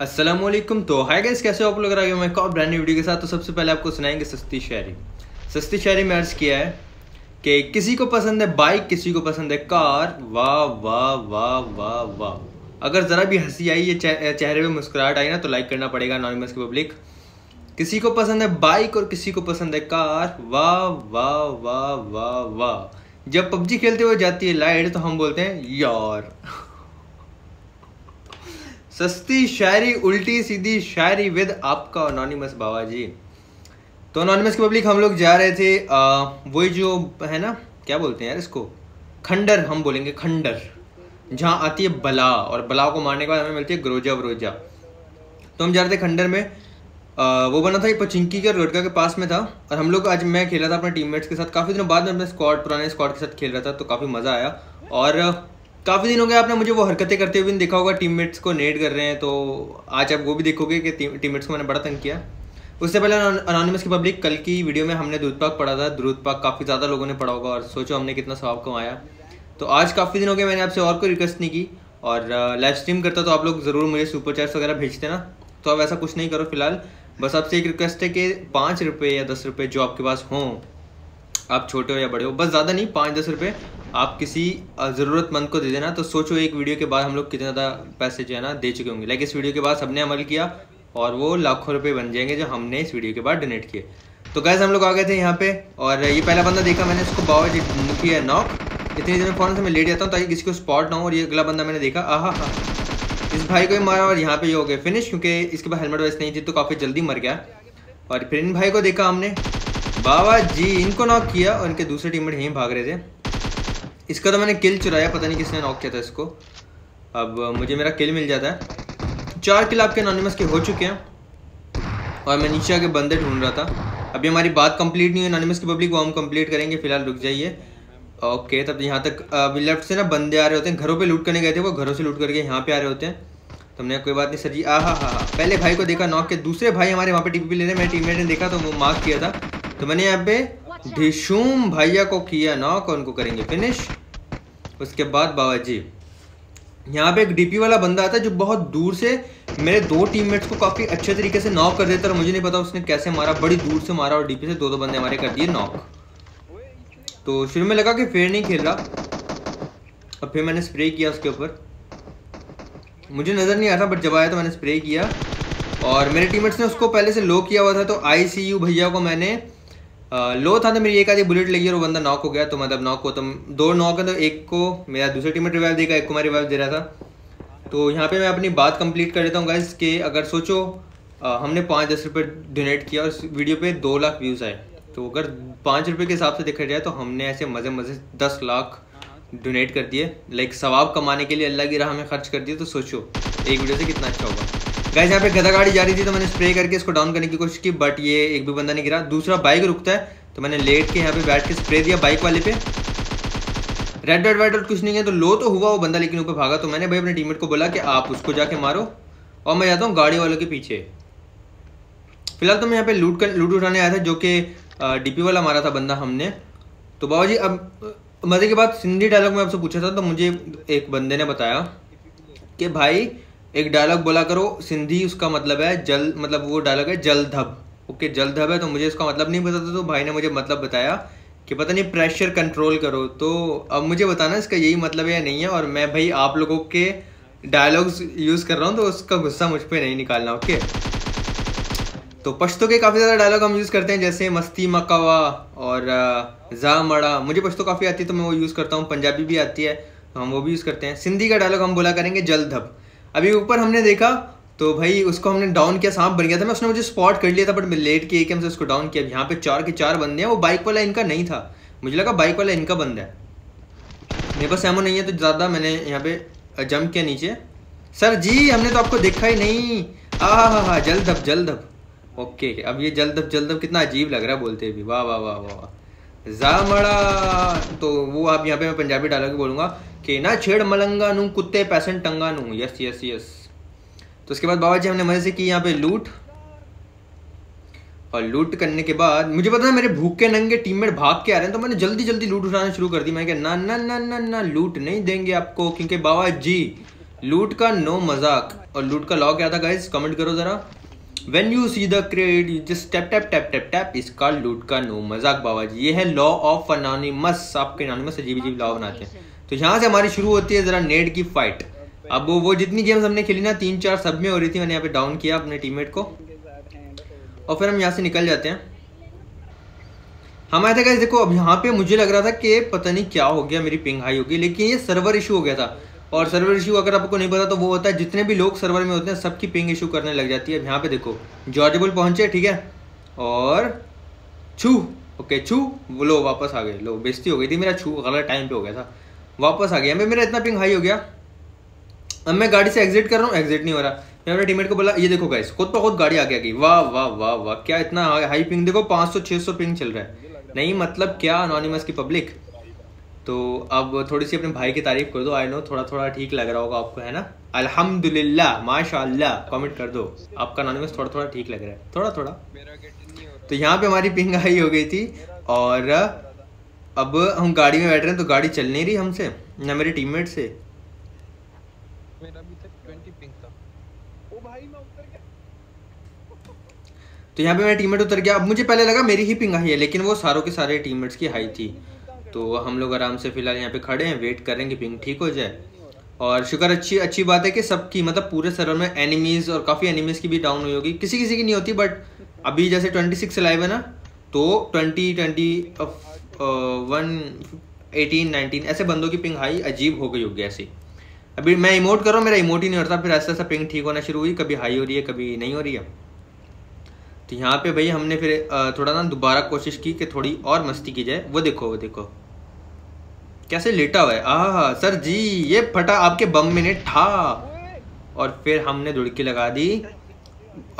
अस्सलामुअलैकुम। तो hi guys, कैसे हो आप लोग? आगे मैं एक और ब्रांड न्यू वीडियो के साथ। तो सबसे पहले आपको सुनाएंगे सस्ती शायरी में अर्ज किया है कि किसी को पसंद है बाइक, किसी को पसंद है कार। वाह वाह वाह वाह वाह। अगर ज़रा भी हंसी आई, ये चेहरे पे मुस्कुराहट आई ना, तो लाइक करना पड़ेगा एनोनिमस की पब्लिक। किसी को पसंद है बाइक और किसी को पसंद है कार। वाह वाह वाह वाह वाह। जब पबजी खेलते हुए जाती है लाइट तो हम बोलते हैं यार। सस्ती शायरी, उल्टी सीधी शायरी विद आपका अनोनिमस बाबा जी। तो अनोनिमस की पब्लिक, हम लोग जा रहे थे वही जो है ना, क्या बोलते हैं यार इसको, खंडर। हम बोलेंगे खंडर, जहाँ आती है बला, और बला को मारने के बाद हमें मिलती है ग्रोजा वरोजा। तो हम जा रहे थे खंडर में। वो बना था ये पचिंकी के और रोडका के पास में था। और हम लोग, आज मैं खेला था अपने टीममेट्स के साथ, काफ़ी दिनों बाद मैं अपने स्क्वाड, पुराने स्क्वाड के साथ खेल रहा था, तो काफ़ी मज़ा आया। और काफ़ी दिन हो गया आपने मुझे वो हरकतें करते हुए भी देखा होगा, टीममेट्स को नेट कर रहे हैं, तो आज आप वो भी देखोगे कि टीममेट्स को मैंने बड़ा तंग किया। उससे पहले अनोनिमस की पब्लिक, कल की वीडियो में हमने दूध पाक पढ़ा था। दूध पाक काफ़ी ज़्यादा लोगों ने पढ़ा होगा, और सोचो हमने कितना सवाब कमाया। तो आज काफ़ी दिन हो गए मैंने आपसे और कोई रिक्वेस्ट नहीं की, और लाइव स्ट्रीम करता तो आप लोग ज़रूर मुझे सुपर चैट्स वगैरह भेजते ना, तो आप ऐसा कुछ नहीं करो फिलहाल। बस आपसे एक रिक्वेस्ट है कि 5 रुपये या 10 रुपये जो आपके पास हों, आप छोटे हो या बड़े हो, बस ज़्यादा नहीं, 5-10 रुपये आप किसी ज़रूरतमंद को दे देना। तो सोचो एक वीडियो के बाद हम लोग कितना ज़्यादा पैसे जो है ना दे चुके होंगे। लाइक इस वीडियो के बाद सबने अमल किया और वो लाखों रुपए बन जाएंगे जो हमने इस वीडियो के बाद डोनेट किए। तो गाइस, हम लोग आ गए थे यहाँ पे, और ये पहला बंदा देखा मैंने, इसको बाबा जी किया नॉक। इतनी देर में फ़ोन से मैं लेट जाता हूँ ताकि किसी को स्पॉट ना हो। और ये अगला बंदा मैंने देखा, आहा हा, इस भाई को ही मारा, और यहाँ पर ये हो गया फिनिश, क्योंकि इसके पास हेलमेट वैसे नहीं थी तो काफ़ी जल्दी मर गया। और फिर इन भाई को देखा हमने, बाबा जी इनको नॉक किया, और इनके दूसरे टीममेट यहीं भाग रहे थे। इसका तो मैंने किल चुराया, पता नहीं किसने नॉक किया था इसको। अब मुझे मेरा किल मिल जाता है। 4 किल आपके अनोनिमस के हो चुके हैं, और मैं नीचे आके बंदे ढूंढ रहा था। अभी हमारी बात कंप्लीट नहीं है अनोनिमस की पब्लिक, वो हम कंप्लीट करेंगे, फिलहाल रुक जाइए। ओके, तब यहाँ तक अभी लेफ्ट से ना बंदे आ रहे होते हैं, घरों पे लूट करने गए थे, वो घरों से लूट करके यहाँ पे आ रहे होते हैं। तो हमने कोई बात नहीं सर जी, आ हा हा। पहले भाई को देखा नॉक के, दूसरे भाई हमारे वहाँ पर टीपी ले रहे, मेरे टीममेट ने देखा तो वो मार्क किया था। तो मैंने यहाँ पे ढिशूम भैया को किया नॉक, उनको करेंगे फिनिश। उसके बाद बाबा जी, यहाँ पे एक डीपी वाला बंदा आता है जो बहुत दूर से मेरे 2 टीममेट्स को काफ़ी अच्छे तरीके से नॉक कर देता है, और मुझे नहीं पता उसने कैसे मारा, बड़ी दूर से मारा, और डीपी से 2-2 बंदे हमारे कर दिए नॉक। तो शुरू में लगा कि फेयर नहीं खेल रहा, और फिर मैंने स्प्रे किया उसके ऊपर, मुझे नज़र नहीं आ रहा, बट जब आया तो मैंने स्प्रे किया, और मेरे टीममेट्स ने उसको पहले से लो किया हुआ था। तो ICU भैया को मैंने लो था, तो मेरी एक आधी बुलेट लगी और वो बंदा नॉक हो गया। तो मतलब नॉक को, तो 2 नॉक है, तो एक को मेरा दूसरे टीम में रिवाइव देगा, एक को मैं रिवाइव दे रहा था। तो यहाँ पे मैं अपनी बात कंप्लीट कर देता हूँ गाइस कि अगर सोचो हमने 5-10 रुपये डोनेट किया और इस वीडियो पे 2 लाख व्यूज़ आए, तो अगर 5 रुपये के हिसाब से देखा जाए तो हमने ऐसे मज़े 10 लाख डोनेट कर दिए, लाइक सवाब कमाने के लिए अल्लाह की राह में खर्च कर दिए। तो सोचो एक वीडियो से कितना अच्छा होगा। गाइस, यहाँ पे गधा गाड़ी जा रही थी, तो मैंने स्प्रे करके इसको डाउन करने की कोशिश की, बट ये एक भी बंदा नहीं गिरा। दूसरा बाइक रुकता है, तो मैंने लेट के यहाँ पे बैठ के स्प्रे दिया बाइक वाले पे, रेड रेड वाइट कुछ नहीं है। तो लो तो हुआ वो बंदा, लेकिन ऊपर भागा। तो मैंने भाई अपने टीममेट को बोला कि आप उसको जाके मारो, और मैं जाता हूँ गाड़ी वालों के पीछे। फिलहाल तो मैं यहाँ पे लूट उठाने आया था, जो कि DP वाला मारा था बंदा हमने। तो बाबा जी, अब मजे की बात, सिंधी डायलॉग में आपसे पूछा था, तो मुझे एक बंदे ने बताया कि भाई एक डायलॉग बोला करो सिंधी, उसका मतलब है जल, मतलब वो डायलॉग है जल धब। ओके, जल धब है, तो मुझे इसका मतलब नहीं पता था, तो भाई ने मुझे मतलब बताया कि पता नहीं प्रेशर कंट्रोल करो। तो अब मुझे बताना इसका यही मतलब है या नहीं है, और मैं भाई आप लोगों के डायलॉग्स यूज़ कर रहा हूँ, तो उसका गुस्सा मुझ पर नहीं निकालना। ओके, तो पश्तो के काफ़ी ज़्यादा डायलॉग हम यूज़ करते हैं, जैसे मस्ती मकावा और जा मड़ा। मुझे पश्तो काफ़ी आती है तो मैं वो यूज़ करता हूँ, पंजाबी भी आती है तो हम वो भी यूज़ करते हैं। सिंधी का डायलॉग हम बोला करेंगे जल धब। अभी ऊपर हमने देखा तो भाई उसको हमने डाउन किया, सांप बन गया था मैं, उसने मुझे स्पॉट कर लिया था, बट मैं लेट के एक से उसको डाउन किया। यहाँ पे 4 के 4 बंदे हैं, वो बाइक वाला इनका नहीं था, मुझे लगा बाइक वाला इनका बंदा है। मेरे पास एमो नहीं है तो ज़्यादा, मैंने यहाँ पे जंप किया नीचे। सर जी हमने तो आपको देखा ही नहीं, आ हा हा, जल्द धब। ओके, अब ये जल्द धब कितना अजीब लग रहा है बोलते भी, वाह वाह वाह वाह। जा मड़ा, तो वो आप यहाँ पे मैं पंजाबी डायलॉग भी बोलूँगा कि ना छेड़ मलंगा नू कुत्ते पैसन टंगा नू। Yes yes yes. तो उसके बाद बाबा जी हमने मजे से की यहाँ पे लूट, और लूट करने के बाद मुझे पता है मेरे भूखे नंगे टीममेट भाग के आ रहे हैं, तो मैंने जल्दी जल्दी लूट उठाना शुरू कर दी। मैंने कहा ना ना ना ना ना, लूट नहीं देंगे आपको, क्योंकि बाबा जी लूट का नो मजाक। और लूट का लॉ क्या था गाइज, कमेंट करो जरा। When you see the crate, you just tap tap tap tap tap। इसका लूट का नो मजाक बाबा जी, ये है लॉ ऑफ अनोनिमस। आपके अनोनिमस अजीब अजीब लॉ बनाते हैं। तो यहाँ से हमारी शुरू होती है जरा नेड की फाइट। अब वो जितनी गेम्स हमने खेली ना 3-4 सब में हो रही थी। मैंने यहाँ पे डाउन किया अपने टीममेट को और फिर हम यहाँ से निकल जाते हैं। हम आए थे गाइस, देखो अब यहाँ पे मुझे लग रहा था कि पता नहीं क्या हो गया, मेरी पिंग हाई होगी, लेकिन ये सर्वर इशू हो गया था। और सर्वर इशू अगर आपको नहीं पता तो वो होता है जितने भी लोग सर्वर में होते हैं सबकी पिंग इशू करने लग जाती है। अब यहाँ पे देखो जॉर्जेबल पहुंचे, ठीक है, और छू, ओके छू, वो लो वापस आ गए। लो बेइज्जती हो गई थी, मेरा छू गलत टाइम पे हो गया था, वापस आ गया। मेरा इतना पिंग हाई हो गया। अब मैं गाड़ी से एग्जिट कर रहा हूँ, एग्जिट नहीं हो रहा। मैं अपने टीममेट को बोला ये देखो गाइस, खुद पर खुद गाड़ी आगे आ गई। वाह वाह वाह वाह, क्या इतना हाई पिंग, देखो 500-600 पिंग चल रहा है। नहीं मतलब क्या अनोनिमस की पब्लिक। तो अब थोड़ी सी अपने भाई की तारीफ कर दो। आई नो थोड़ा थोड़ा ठीक लग रहा होगा आपको, है ना। अल्हम्दुलिल्लाह, माशाल्लाह कमेंट कर दो, आपका अनोनिमस थोड़ा थोड़ा ठीक लग रहा है, थोड़ा थोड़ा। तो यहाँ पे हमारी पिंग हाई हो गई थी और अब हम गाड़ी में बैठ रहे हैं। तो गाड़ी चल नहीं रही हमसे ना मेरे टीममेट से। तो यहाँ पे मेरा टीममेट उतर गया। अब मुझे पहले लगा मेरी ही पिंग हाई है, लेकिन वो सारों के सारे टीममेट्स की हाई थी। तो हम लोग आराम से फिलहाल यहाँ पे खड़े हैं, वेट कर रहे हैं कि पिंग ठीक हो जाए। और शुक्र अच्छी बात है कि सबकी, मतलब पूरे सर्वर में एनिमीज और काफ़ी एनिमीज की भी डाउन हुई होगी, किसी किसी की नहीं होती। बट अभी जैसे 26 लाइव है ना, तो 20, 21, 18, 19 ऐसे बंदों की पिंग हाई अजीब हो गई होगी। ऐसी अभी मैं इमोट कर रहा हूँ, मेरा इमोट ही नहीं होता। फिर ऐसा ऐसा पिंग ठीक होना शुरू हुई, कभी हाई हो रही है कभी नहीं हो रही है। तो यहाँ पे भाई हमने फिर थोड़ा ना दोबारा कोशिश की कि थोड़ी और मस्ती की जाए। वो देखो, वो देखो कैसे लेटा हुआ है। आहा सर जी, ये फटा आपके बम में ने ठा, और फिर हमने धुड़की लगा दी।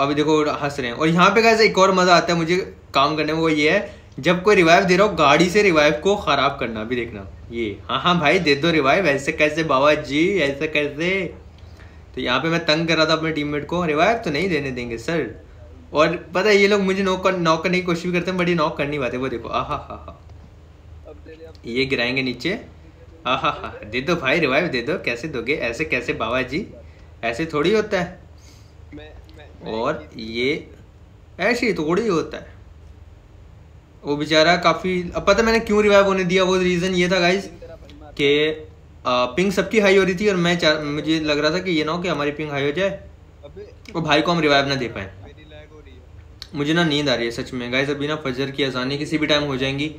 अभी देखो हंस रहे हैं। और यहाँ पे कैसे एक और मज़ा आता है मुझे काम करने में, वो ये है जब कोई रिवाइव दे रहा हो गाड़ी से रिवाइव को ख़राब करना। भी देखना ये, हाँ हाँ भाई दे दो रिवाइव, ऐसे कैसे बाबा जी, ऐसे कैसे। तो यहाँ पे मैं तंग कर रहा था अपने टीममेट को, रिवाइव तो नहीं देने देंगे सर। और पता है ये लोग मुझे नॉक करने की कोशिश भी करते हैं, बट ये नॉक कर नहीं पाते। वो देखो, आहा हा हा, ये गिराएंगे नीचे। आहा हा, दे दो भाई रिवाइव दे दो, कैसे दोगे, ऐसे कैसे बाबा जी, ऐसे थोड़ी होता है। और ये ऐसे थोड़ी होता है। वो बेचारा काफ़ी, अब पता मैंने क्यों रिवाइव होने दिया, वो रीज़न ये था गाइज कि पिंग सबकी हाई हो रही थी और मुझे लग रहा था कि ये ना हो कि हमारी पिंग हाई हो जाए और भाई को हम रिवाइव ना दे पाएँ। मुझे ना नींद आ रही है सच में गाइज, अभी ना फजर की अज़ानें किसी भी टाइम हो जाएंगी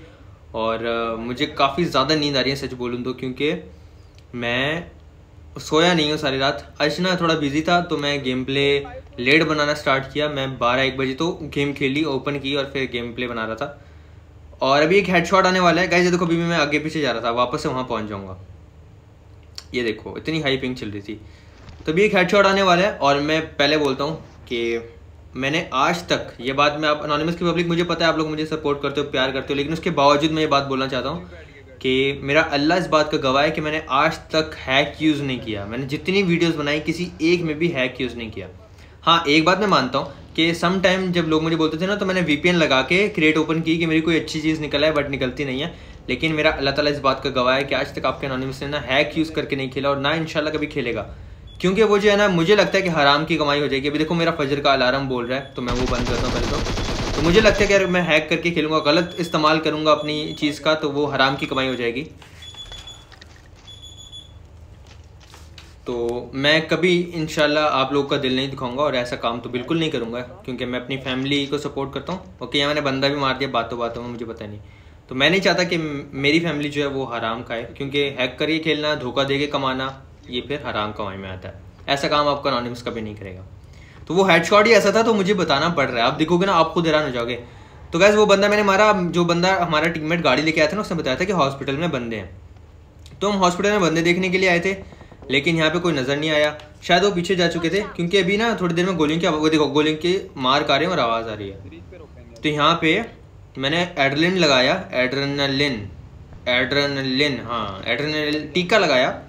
और मुझे काफ़ी ज़्यादा नींद आ रही है सच बोलूँ तो, क्योंकि मैं सोया नहीं हूँ सारी रात। आज ना थोड़ा बिजी था तो मैं गेम प्ले लेट बनाना स्टार्ट किया। मैं 12-1 बजे तो गेम खेली, ओपन की और फिर गेम प्ले बना रहा था। और अभी एक हेडशॉट आने वाला है गाइज, देखो अभी भी मैं आगे पीछे जा रहा था, वापस से वहाँ पहुँच जाऊँगा। ये देखो इतनी हाई पिंग चल रही थी। तो अभी एक हेडशॉट आने वाला है और मैं पहले बोलता हूँ कि मैंने आज तक ये बात, मैं आप अनोनिमस की पब्लिक मुझे पता है आप लोग मुझे सपोर्ट करते हो, प्यार करते हो, लेकिन उसके बावजूद मैं ये बात बोलना चाहता हूँ कि मेरा अल्लाह इस बात का गवाह है कि मैंने आज तक हैक यूज़ नहीं किया। मैंने जितनी वीडियोस बनाई किसी एक में भी हैक यूज़ नहीं किया। हाँ एक बात मैं मानता हूँ कि सम टाइम जब लोग मुझे बोलते थे ना, तो मैंने VPN लगा के क्रेट ओपन की कि मेरी कोई अच्छी चीज़ निकल है, बट निकलती नहीं है। लेकिन मेरा अल्लाह ताला इस बात का गवाह है कि आज तक आपके अनोनिमस ने ना हैक यूज़ करके नहीं खेला और ना इंशाल्लाह कभी खेलेगा, क्योंकि वो जो है ना मुझे लगता है कि हराम की कमाई हो जाएगी। अभी देखो मेरा फजर का अलार्म बोल रहा है तो मैं वो बंद करता हूँ पहले तो मुझे लगता है कि अगर मैं हैक करके खेलूँगा, गलत इस्तेमाल करूँगा अपनी चीज़ का, तो वो हराम की कमाई हो जाएगी। तो मैं कभी इंशाल्लाह आप लोगों का दिल नहीं दिखाऊंगा और ऐसा काम तो बिल्कुल नहीं करूँगा, क्योंकि मैं अपनी फैमिली को सपोर्ट करता हूँ। ओके यहाँ मैंने बंदा भी मार दिया बातों बातों में, मुझे पता नहीं। तो मैं नहीं चाहता कि मेरी फैमिली जो है वो हराम खाए, क्योंकि हैक करके खेलना, धोखा दे के कमाना, ये फिर हराम कमाई में आता है। ऐसा काम आपका अनोनिमस कभी नहीं करेगा। तो वो हेडशॉट ही ऐसा था, तो मुझे बताना पड़ रहा है। आप देखोगे ना आप खुद हैरान हो जाओगे। तो गैस वो बंदा मैंने मारा, जो बंदा हमारा टीममेट गाड़ी लेके आया था ना, उसने बताया था कि हॉस्पिटल में बंदे हैं। तो हम हॉस्पिटल में बंदे देखने के लिए आए थे, लेकिन यहाँ पे कोई नज़र नहीं आया। शायद वो पीछे जा चुके थे, क्योंकि अभी ना थोड़ी देर में गोलियों की, वो देखो गोलियों के मार खा रहे हैं और आवाज़ आ रही है। तो यहाँ पे मैंने एड्रेनलिन लगाया, एड्रेनलिन, हाँ एड्रेनलिन टीका लगाया।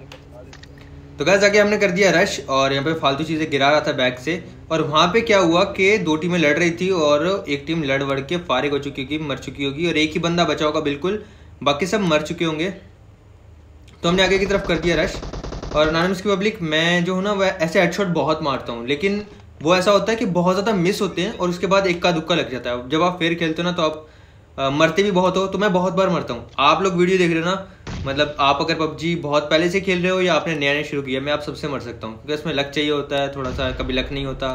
तो गैस जाके हमने कर दिया रश और यहाँ पे फालतू चीज़ें गिरा रहा था बैग से। और वहाँ पे क्या हुआ कि दो टीमें लड़ रही थी और एक टीम लड़ वड़ के फारिग हो चुकी होगी, मर चुकी होगी, और एक ही बंदा बचा होगा बिल्कुल, बाकी सब मर चुके होंगे। तो हमने आगे की तरफ कर दिया रश और अनोनिमस की पब्लिक मैं जो हूँ ना वह ऐसे हेडशॉट बहुत मारता हूँ, लेकिन वो ऐसा होता है कि बहुत ज़्यादा मिस होते हैं और उसके बाद इक्का दुक्का लग जाता है। जब आप फेयर खेलते हो ना तो आप मरते भी बहुत हो, तो मैं बहुत बार मरता हूँ। आप लोग वीडियो देख रहे हो ना, मतलब आप अगर पबजी बहुत पहले से खेल रहे हो या आपने नया नया शुरू किया, मैं आप सबसे मर सकता हूँ क्योंकि इसमें लक चाहिए होता है थोड़ा सा, कभी लक नहीं होता,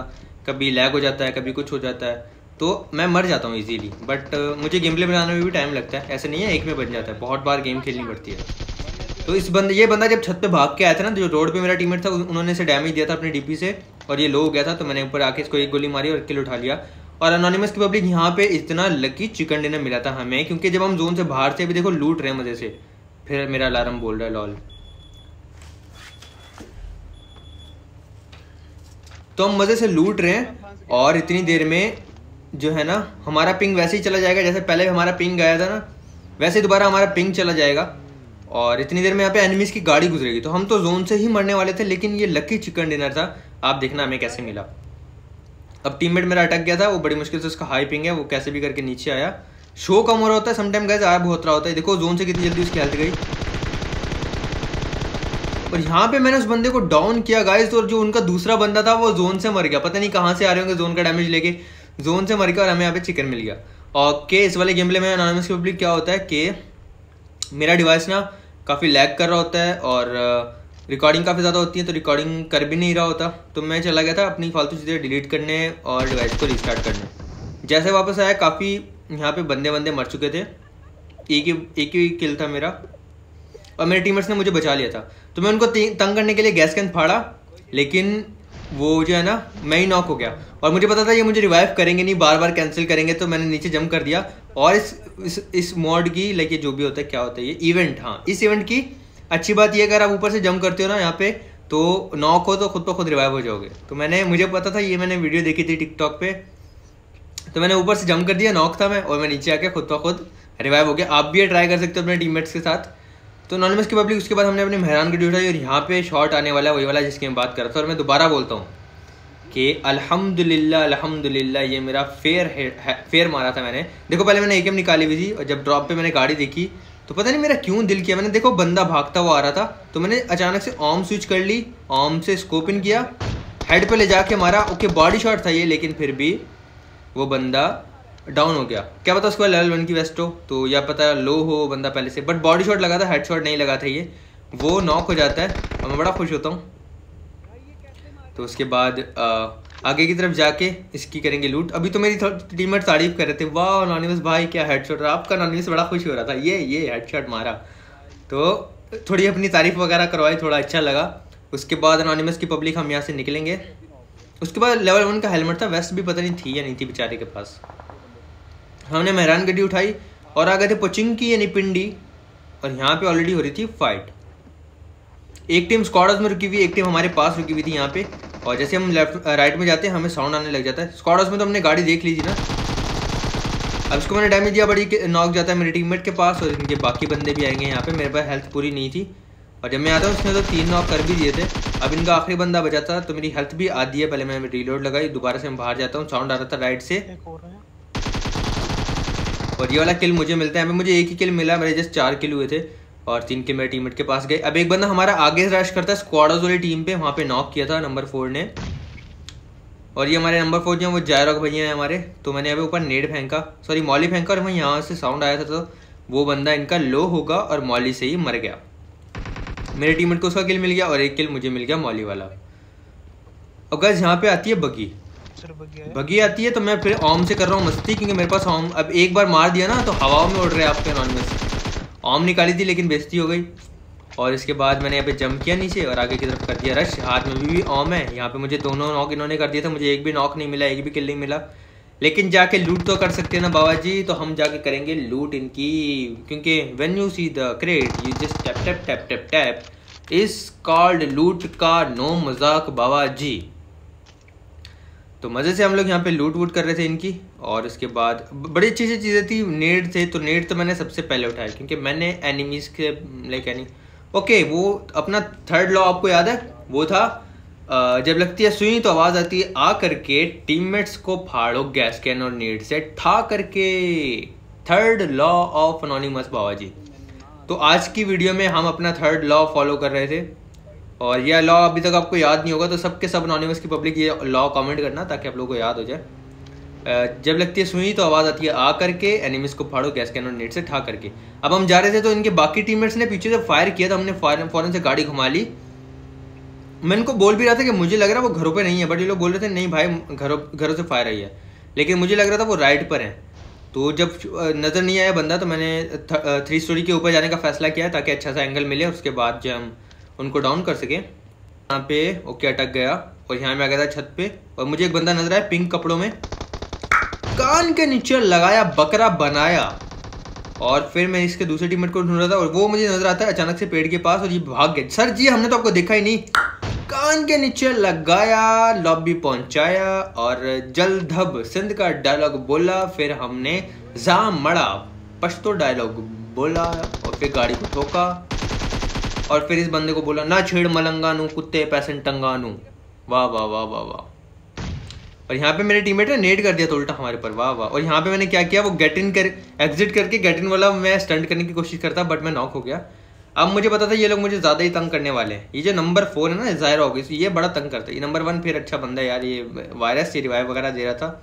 कभी लैग हो जाता है, कभी कुछ हो जाता है, तो मैं मर जाता हूँ ईजीली। बट मुझे गेम प्ले बनाने में भी टाइम लगता है, ऐसे नहीं है एक में बन जाता है, बहुत बार गेम खेलनी पड़ती है। तो ये बंदा जब छत पे भाग के आया था ना, जो रोड पे मेरा टीममेट था, उन्होंने इसे डैमेज दिया था अपने डीपी से और ये लो हो गया था, तो मैंने ऊपर आके इसको एक गोली मारी और किल उठा लिया। और अनोनिमस की पब्लिक यहाँ पे इतना लकी चिकन डिनर मिला था हमें, क्योंकि जब हम जोन से बाहर से भी देखो लूट रहे हैं मजे से, फिर मेरा अलार्म बोल रहा है लॉल। तो हम मजे से लूट रहे हैं और इतनी देर में जो है ना हमारा पिंग वैसे ही चला जाएगा, जैसे पहले हमारा पिंग गया था ना वैसे दोबारा हमारा पिंग चला जाएगा। और इतनी देर में यहाँ पे एनिमीज की गाड़ी गुजरेगी, तो हम तो जोन से ही मरने वाले थे, लेकिन ये लकी चिकन डिनर था। आप देखना हमें कैसे मिला। अब टीममेट मेरा अटक गया था, वो बड़ी मुश्किल से उसका हाई पिंग है, वो कैसे भी करके नीचे आया। शो कम हो रहा होता है समटाइम गाइस, आया बहुत रहा होता है। देखो जोन से कितनी जल्दी उसकी हेल्थ गई और यहाँ पे मैंने उस बंदे को डाउन किया गाइस। और जो उनका दूसरा बंदा था वो जोन से मर गया, पता नहीं कहाँ से आ रहे होंगे, जोन का डैमेज लेके जोन से मर गया और हमें यहाँ पे चिकन मिल गया। ओके, इस वाले गेम प्ले में अनोनिमस की पब्लिक क्या होता है कि मेरा डिवाइस ना काफ़ी लैग कर रहा होता है और रिकॉर्डिंग काफ़ी ज़्यादा होती है, तो रिकॉर्डिंग कर भी नहीं रहा होता, तो मैं चला गया था अपनी फालतू चीज़ें डिलीट करने और डिवाइस को रिस्टार्ट करने। जैसे वापस आया काफ़ी यहाँ पे बंदे मर चुके थे, एक ही किल था मेरा और मेरे टीममेट्स ने मुझे बचा लिया था। तो मैं उनको तंग करने के लिए गैस कैन फाड़ा, लेकिन वो जो है ना मैं ही नॉक हो गया और मुझे पता था ये मुझे रिवाइव करेंगे नहीं, बार बार कैंसिल करेंगे, तो मैंने नीचे जंप कर दिया। और इस मॉड की लेके जो भी होता है क्या होता है ये इवेंट, हाँ इस इवेंट की अच्छी बात ये अगर आप ऊपर से जंप करते हो ना यहाँ पे तो नॉक हो तो खुद पर खुद रिवाइव हो जाओगे। तो मुझे पता था ये, मैंने वीडियो देखी थी टिकटॉक पे, तो मैंने ऊपर से जंप कर दिया, नॉक था मैं और मैं नीचे आके खुद पर खुद रिवाइव हो गया। आप भी ये ट्राई कर सकते हो अपने टीममेट्स के साथ। तो अनोनिमस की पब्लिक, उसके बाद हमने अपने मेहरान की ड्यूटी और यहाँ पे शॉट आने वाला है वही वाला जिसकी मैं बात कर रहा था। और मैं दोबारा बोलता हूँ कि अल्हम्दुलिल्लाह अल्हम्दुलिल्लाह, ये मेरा फेयर मारा था मैंने। देखो पहले मैंने एकेएम निकाली हुई थी और जब ड्रॉप पे मैंने गाड़ी देखी तो पता नहीं मेरा क्यों दिल किया, मैंने देखो बंदा भागता हुआ आ रहा था तो मैंने अचानक से ऑम स्विच कर ली, ऑम से स्कोप इन किया, हेड पे ले जाके मारा। ओके बॉडी शॉट था ये, लेकिन फिर भी वो बंदा डाउन हो गया। क्या पता उसके बाद लेवल 1 की वेस्ट हो, तो या पता लो हो बंदा पहले से, बट बॉडी शॉट लगा था, हेड शॉट नहीं लगा था ये, वो नॉक हो जाता है और मैं बड़ा खुश होता हूँ। तो उसके बाद आगे की तरफ जाके इसकी करेंगे लूट। अभी तो मेरी टीममेट तारीफ कर रहे थे, वाह अनोनिमस भाई क्या हेडशॉट रहा आपका, अनोनिमस बड़ा खुश हो रहा था, ये हेडशॉट मारा, तो थोड़ी अपनी तारीफ वगैरह करवाई, थोड़ा अच्छा लगा। उसके बाद अनोनिमस की पब्लिक हम यहाँ से निकलेंगे। उसके बाद लेवल 1 का हेलमेट था, वेस्ट भी पता नहीं थी या नहीं थी बेचारे के पास। हमने मेहरान गड्डी उठाई और आ गए थे पोचिंग की यानी पिंडी और यहाँ पे ऑलरेडी हो रही थी फाइट। एक टीम स्क्वाडर्स में रुकी हुई, एक टीम हमारे पास रुकी हुई थी यहाँ पे। और जैसे हम राइट में जाते हैं हमें साउंड आने लग जाता है। स्क्वाडर्स में तो हमने गाड़ी देख ली थी ना, अब इसको मैंने डैमेज दिया, बड़ी नॉक जाता है मेरे टीममेट के पास और इनके बाकी बंदे भी आएंगे यहाँ पे। मेरे पास हेल्थ पूरी नहीं थी और जब मैं आता हूँ उसने तो 3 नॉक कर भी दिए थे। अब इनका आखिरी बंदा बचा था तो मेरी हेल्थ भी आधी है, पहले मैंने रीलोड लगाई, दोबारा से मैं बाहर जाता हूँ, साउंड आ रहा था राइट से और ये वाला किल मुझे मिलता है। मुझे एक ही किल मिला, मेरे जस्ट 4 किल हुए थे और 3 किल मेरे टीममेट के पास गए। अब एक बंदा हमारा आगे रश करता है स्क्वाडर्स वाली टीम पे, वहाँ पे नॉक किया था नंबर 4 ने और ये हमारे नंबर 4 जो हैं वो जायरॉक भैया हैं हमारे। तो मैंने अभी ऊपर नेड फेंका, सॉरी मॉली फेंका और वहीं यहाँ से साउंड आया था, तो वो बंदा इनका लो होगा और मॉली से ही मर गया। मेरे टीममेट को उसका किल मिल गया और एक किल मुझे मिल गया मॉली वाला। और गाइस यहाँ पे आती है बगी आती है, तो मैं फिर ऑम से कर रहा हूँ मस्ती क्योंकि मेरे पास ऑम, अब एक बार मार दिया ना तो हवाओं में उड़ रहे हैं आपके। अनोनिमस ऑम निकाली थी लेकिन बेइज्जती हो गई और इसके बाद मैंने यहाँ पे जंप किया नीचे और आगे की तरफ कर दिया रश। हाथ में भी ऑम है, यहाँ पे मुझे दोनों नॉक इन्होंने कर दिया था, मुझे एक भी नॉक नहीं मिला, एक भी किल नहीं मिला, लेकिन जाके लूट तो कर सकते हैं ना बाबा जी। तो हम जाके करेंगे लूट इनकी, क्योंकि when you see the crate you just tap tap tap tap tap, is called loot का, नो मजाक बाबा जी। तो मज़े से हम लोग यहाँ पे लूट वूट कर रहे थे इनकी। और उसके बाद बड़ी अच्छी अच्छी चीज़ें थी, नेड थे, तो नेड तो मैंने सबसे पहले उठाया क्योंकि मैंने एनिमीज़ के लाइक ओके वो अपना 3rd लॉ आपको याद है, वो था जब लगती है सुई तो आवाज़ आती है आ करके टीममेट्स को फाड़ो गैस कैन और नेड से ठा करके, 3rd लॉ ऑफ अनोनिमस बाबा जी। तो आज की वीडियो में हम अपना 3rd लॉ फॉलो कर रहे थे और यह लॉ अभी तक आपको याद नहीं होगा तो सबके सब अनोनिमस की पब्लिक ये लॉ कमेंट करना ताकि आप लोगों को याद हो जाए। जब लगती है सुई तो आवाज़ आती है आ करके, एनिमीज को फाड़ो गैस कैनन नेट से ठा करके। अब हम जा रहे थे तो इनके बाकी टीममेट्स ने पीछे से फायर किया तो हमने फौरन से गाड़ी घुमा ली। मैं इनको बोल भी रहा था कि मुझे लग रहा है वो घरों पर नहीं है, बट ये लोग बोल रहे थे नहीं भाई घरों से फायर आई है, लेकिन मुझे लग रहा था वो राइड पर हैं। तो जब नज़र नहीं आया बंदा तो मैंने 3 स्टोरी के ऊपर जाने का फैसला किया ताकि अच्छा सा एंगल मिले, उसके बाद जो हम उनको डाउन कर सकें। यहाँ पे ओके अटक गया और यहाँ मैं आ गया था छत पे और मुझे एक बंदा नजर आया पिंक कपड़ों में, कान के नीचे लगाया बकरा बनाया। और फिर मैं इसके दूसरे टीममेट को ढूंढ रहा था और वो मुझे नजर आता है अचानक से पेड़ के पास और ये भाग गया। सर जी हमने तो आपको देखा ही नहीं, कान के नीचे लगाया, लॉबी पहुंचाया और जलधब सिंध का डायलॉग बोला। फिर हमने जा मड़ा पश्तो डायलॉग बोला और फिर गाड़ी को ठोका और फिर इस बंदे को बोला ना छेड़ मलंगा नू कुत्ते पैसन टंगा नू। वाह वाह वाह वाह वाह। और यहाँ पे मेरे टीममेट ने नेट कर दिया तो उल्टा हमारे पर, वाह वाह। और यहाँ पे मैंने क्या किया, वो गेट इन कर एग्जिट करके गेट इन वाला मैं स्टंट करने की कोशिश करता बट मैं नॉक हो गया। अब मुझे पता था ये लोग मुझे ज़्यादा ही तंग करने वाले हैं। ये जो नंबर 4 है ना ज़ाहिर होगी ये बड़ा तंग करता है। ये नंबर 1 फिर अच्छा बंदा है यार, ये वायरस ये रिवाइव वगैरह दे रहा था।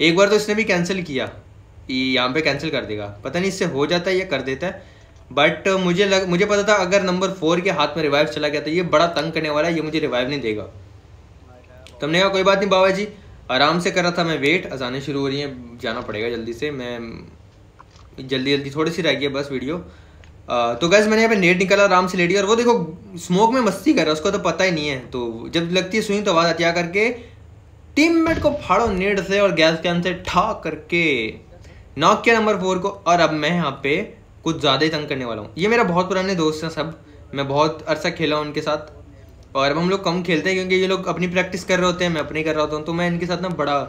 एक बार तो इसने भी कैंसिल किया, यहाँ पे कैंसिल कर देगा, पता नहीं इससे हो जाता है या कर देता है। बट मुझे पता था अगर नंबर 4 के हाथ में रिवाइव चला गया तो ये बड़ा तंग करने वाला है, ये मुझे रिवाइव नहीं देगा। तुमने कहा कोई बात नहीं बाबा जी, आराम से कर रहा था मैं वेट। अजाने शुरू हो रही हैं, जाना पड़ेगा जल्दी से, मैं जल्दी थोड़ी सी रह गई बस वीडियो। तो गैस मैंने यहाँ पे नेट निकाला, आराम से लेट गया और वो देखो स्मोक में मस्ती कर रहा है, उसको तो पता ही नहीं है। तो जब लगती है सुई तो आवाज़ आती है करके टीममेट को फाड़ो नेट से और गैस कैन से ठा करके नॉक किया नंबर 4 को। और अब मैं यहाँ पे कुछ ज़्यादा ही तंग करने वाला हूँ। ये मेरा बहुत पुराने दोस्त हैं सब, मैं बहुत अरसा खेला हूँ उनके साथ और अब हम लोग कम खेलते हैं क्योंकि ये लोग अपनी प्रैक्टिस कर रहे होते हैं, मैं अपनी कर रहा होता हूँ। तो मैं इनके साथ ना बड़ा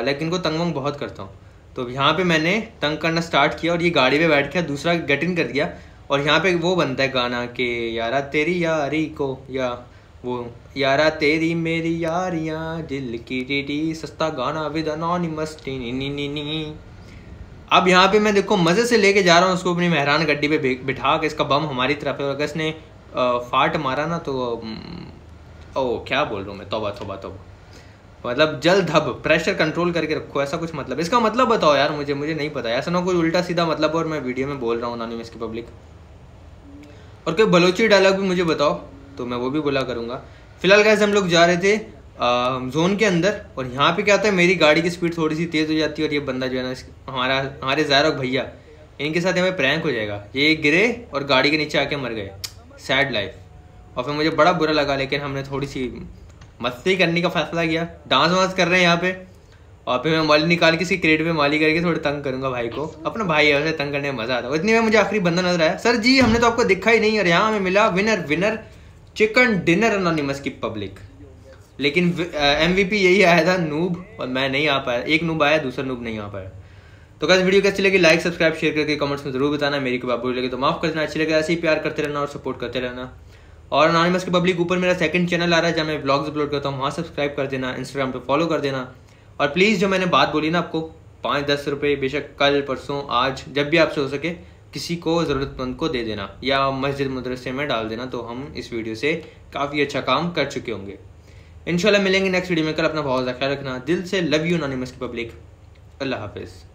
लाइक इनको तंग वंग बहुत करता हूँ। तो यहाँ पे मैंने तंग करना स्टार्ट किया और ये गाड़ी पे बैठ गया, दूसरा गेट इन कर दिया। और यहाँ पे वो बनता है गाना के यारा तेरी यारी को या वो यारा तेरी मेरी यारियाँ दिल की टीटी सस्ता गाना विद अनोनिमस नी नी नी। अब यहाँ पे मैं देखो मज़े से लेके जा रहा हूँ उसको अपनी मेहरान गड्डी पे बिठा के, इसका बम हमारी तरफ है और अगर इसने फाट मारा ना तो ओ क्या बोल रहा हूँ मैं, तौबा तौबा तौबा, मतलब जलधब प्रेशर कंट्रोल करके रखो ऐसा कुछ मतलब। इसका मतलब बताओ यार मुझे नहीं पता, ऐसा ना कोई उल्टा सीधा मतलब और मैं वीडियो में बोल रहा हूँ अनोनिमस की पब्लिक। और कोई बलोची डायलॉग भी मुझे बताओ तो मैं वो भी बोला करूँगा। फिलहाल गैस हम लोग जा रहे थे जोन के अंदर और यहाँ पे क्या होता है मेरी गाड़ी की स्पीड थोड़ी सी तेज़ हो जाती है और ये बंदा जो है ना हमारे ज़ायरक भैया इनके साथ हमें प्रैंक हो जाएगा। ये गिरे और गाड़ी के नीचे आके मर गए, सैड लाइफ। और फिर मुझे बड़ा बुरा लगा लेकिन हमने थोड़ी सी मस्ती करने का फैसला किया, डांस वांस कर रहे हैं यहाँ पे। और फिर मैं माली निकाल के इसकी क्रेट पे माली करके थोड़ा तंग करूँगा भाई को, अपना भाई है उसे तंग करने में मज़ा आता है। इतने में मुझे आखिरी बंदा नजर आया, सर जी हमने तो आपको दिखा ही नहीं। और यहाँ हमें मिला winner winner chicken dinner anonymous की पब्लिक, लेकिन MVP यही आया था नूब और मैं नहीं आ पाया। एक नूब आया, दूसरा नूब नहीं आ पाया। तो गाइस वीडियो कैसी लगी लाइक सब्सक्राइब शेयर करके कमेंट्स में जरूर बताना। मेरी को बाबू लगे तो माफ़ कर देना, अच्छी लगे ऐसे ही प्यार करते रहना और सपोर्ट करते रहना। और अनोनिमस की पब्लिक ऊपर मेरा सेकंड चैनल आ रहा है जहाँ मैं ब्लॉग्स अपलोड करता हूँ, वहाँ सब्सक्राइब कर देना, इंस्टाग्राम पे फॉलो कर देना। और प्लीज़ जो मैंने बात बोली ना आपको 5-10 रुपये बेशक कल परसों आज जब भी आपसे हो सके किसी को ज़रूरतमंद को दे देना या मस्जिद मदरसे में डाल देना, तो हम इस वीडियो से काफ़ी अच्छा काम कर चुके होंगे। इंशाल्लाह मिलेंगे नेक्स्ट वीडियो में, कल अपना बहुत ख्याल रखना, दिल से लव यू अनोनिमस की पब्लिक, अल्लाह हाफिज़।